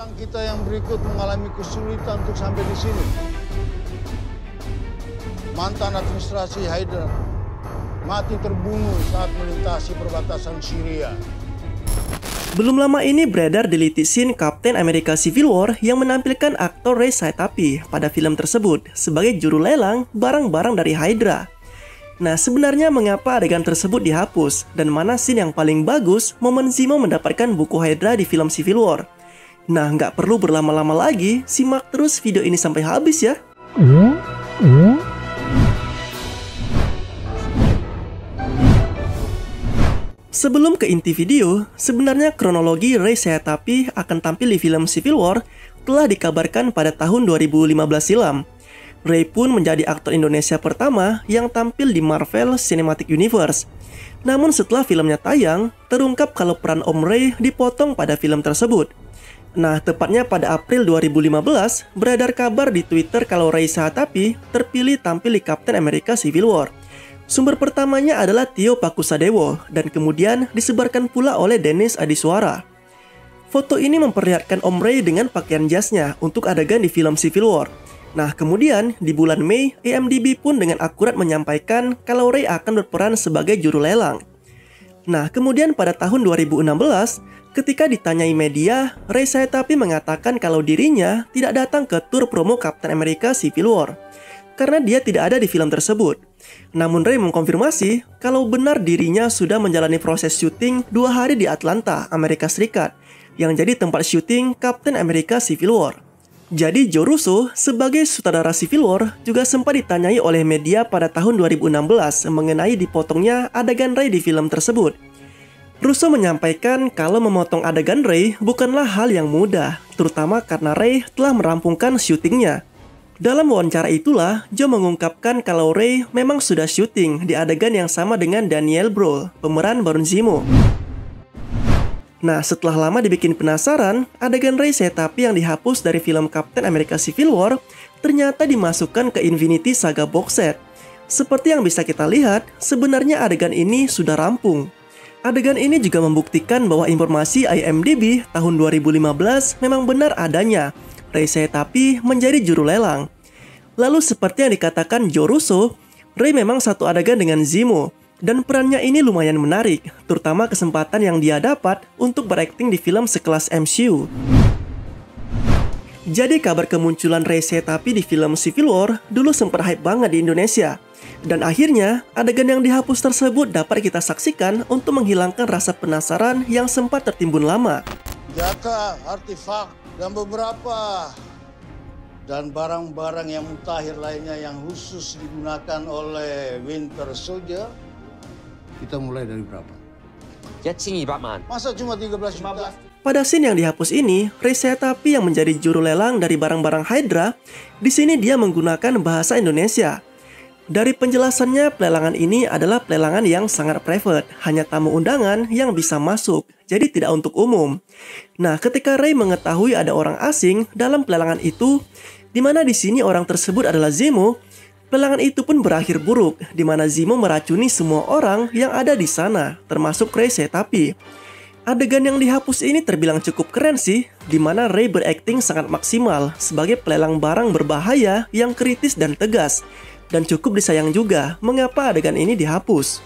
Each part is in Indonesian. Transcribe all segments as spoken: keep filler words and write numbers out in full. Rekan kita yang berikut mengalami kesulitan untuk sampai di sini. Mantan administrasi Hydra mati terbunuh saat melintasi perbatasan Syria. Belum lama ini beredar deleted scene Captain America Civil War yang menampilkan aktor Ray Sahetapy pada film tersebut sebagai juru lelang barang-barang dari Hydra. Nah, sebenarnya mengapa adegan tersebut dihapus dan mana scene yang paling bagus momen Zemo mendapatkan buku Hydra di film Civil War? Nah, nggak perlu berlama-lama lagi, simak terus video ini sampai habis ya. Mm -hmm. Sebelum ke inti video, sebenarnya kronologi Ray Sahetapy akan tampil di film Civil War telah dikabarkan pada tahun dua ribu lima belas silam. Ray pun menjadi aktor Indonesia pertama yang tampil di Marvel Cinematic Universe. Namun setelah filmnya tayang, terungkap kalau peran Om Ray dipotong pada film tersebut. Nah, tepatnya pada April dua ribu lima belas, beredar kabar di Twitter kalau Ray Sahetapy terpilih tampil di Captain America Civil War. Sumber pertamanya adalah Tio Pakusadewo dan kemudian disebarkan pula oleh Dennis Adiswara. Foto ini memperlihatkan Om Ray dengan pakaian jasnya untuk adegan di film Civil War. Nah, kemudian di bulan Mei, I M D B pun dengan akurat menyampaikan kalau Ray akan berperan sebagai juru lelang. Nah, kemudian pada tahun dua ribu enam belas, ketika ditanyai media, Ray Sahetapy mengatakan kalau dirinya tidak datang ke tur promo Captain America Civil War karena dia tidak ada di film tersebut. Namun Ray mengkonfirmasi kalau benar dirinya sudah menjalani proses syuting dua hari di Atlanta, Amerika Serikat, yang jadi tempat syuting Captain America Civil War. Jadi Joe Russo sebagai sutradara Civil War juga sempat ditanyai oleh media pada tahun dua ribu enam belas mengenai dipotongnya adegan Ray di film tersebut. Russo menyampaikan kalau memotong adegan Ray bukanlah hal yang mudah, terutama karena Ray telah merampungkan syutingnya. Dalam wawancara itulah, Joe mengungkapkan kalau Ray memang sudah syuting di adegan yang sama dengan Daniel Brühl, pemeran Baron Zemo. Nah, setelah lama dibikin penasaran, adegan Ray Sahetapy yang dihapus dari film Captain America Civil War ternyata dimasukkan ke Infinity Saga Box Set. Seperti yang bisa kita lihat, sebenarnya adegan ini sudah rampung. Adegan ini juga membuktikan bahwa informasi I M D B tahun dua ribu lima belas memang benar adanya. Ray Sahetapy menjadi juru lelang. Lalu seperti yang dikatakan Joe Russo, Ray memang satu adegan dengan Zemo dan perannya ini lumayan menarik, terutama kesempatan yang dia dapat untuk berakting di film sekelas M C U. Jadi kabar kemunculan Ray Sahetapy di film Civil War dulu sempat hype banget di Indonesia. Dan akhirnya adegan yang dihapus tersebut dapat kita saksikan untuk menghilangkan rasa penasaran yang sempat tertimbun lama. Jaka artefak dan beberapa dan barang-barang yang mutakhir lainnya yang khusus digunakan oleh Winter Soldier. Kita mulai dari berapa? Masa cuma tiga belas juta? Pada scene yang dihapus ini, Ray Sahetapy yang menjadi juru lelang dari barang-barang Hydra, di sini dia menggunakan bahasa Indonesia. Dari penjelasannya, pelelangan ini adalah pelelangan yang sangat private, hanya tamu undangan yang bisa masuk, jadi tidak untuk umum. Nah, ketika Ray mengetahui ada orang asing dalam pelelangan itu, di mana di sini orang tersebut adalah Zemo, pelelangan itu pun berakhir buruk, di mana Zemo meracuni semua orang yang ada di sana, termasuk Ray Sahetapy. Adegan yang dihapus ini terbilang cukup keren sih, di mana Ray berakting sangat maksimal sebagai pelelang barang berbahaya yang kritis dan tegas. Dan cukup disayang juga mengapa adegan ini dihapus.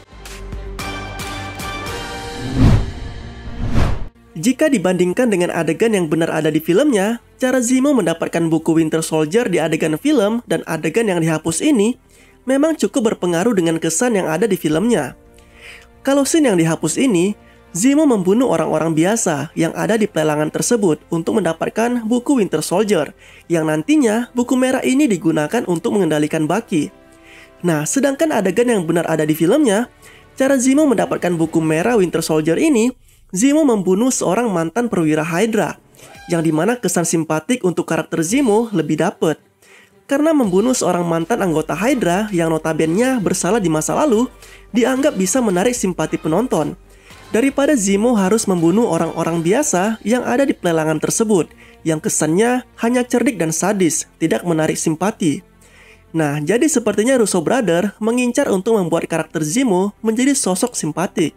Jika dibandingkan dengan adegan yang benar ada di filmnya, cara Zemo mendapatkan buku Winter Soldier di adegan film dan adegan yang dihapus ini memang cukup berpengaruh dengan kesan yang ada di filmnya. Kalau scene yang dihapus ini, Zemo membunuh orang-orang biasa yang ada di pelelangan tersebut untuk mendapatkan buku Winter Soldier, yang nantinya buku merah ini digunakan untuk mengendalikan Bucky. Nah, sedangkan adegan yang benar ada di filmnya, cara Zemo mendapatkan buku merah Winter Soldier ini, Zemo membunuh seorang mantan perwira Hydra, yang dimana kesan simpatik untuk karakter Zemo lebih dapet. Karena membunuh seorang mantan anggota Hydra yang notabene bersalah di masa lalu, dianggap bisa menarik simpati penonton. Daripada Zemo harus membunuh orang-orang biasa yang ada di pelelangan tersebut, yang kesannya hanya cerdik dan sadis, tidak menarik simpati. Nah, jadi sepertinya Russo Brother mengincar untuk membuat karakter Zemo menjadi sosok simpatik.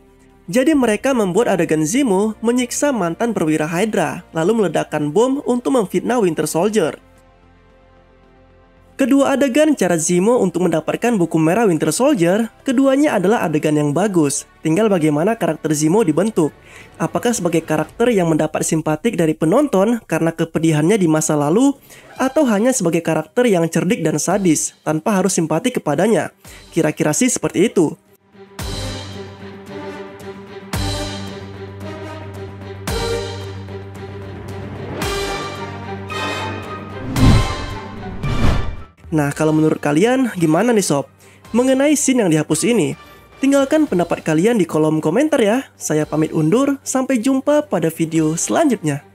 Jadi mereka membuat adegan Zemo menyiksa mantan perwira Hydra, lalu meledakkan bom untuk memfitnah Winter Soldier. Kedua adegan cara Zemo untuk mendapatkan buku merah Winter Soldier, keduanya adalah adegan yang bagus. Tinggal bagaimana karakter Zemo dibentuk. Apakah sebagai karakter yang mendapat simpatik dari penonton karena kepedihannya di masa lalu, atau hanya sebagai karakter yang cerdik dan sadis, tanpa harus simpati kepadanya. Kira-kira sih seperti itu. Nah, kalau menurut kalian gimana nih sob? Mengenai scene yang dihapus ini, tinggalkan pendapat kalian di kolom komentar ya. Saya pamit undur, sampai jumpa pada video selanjutnya.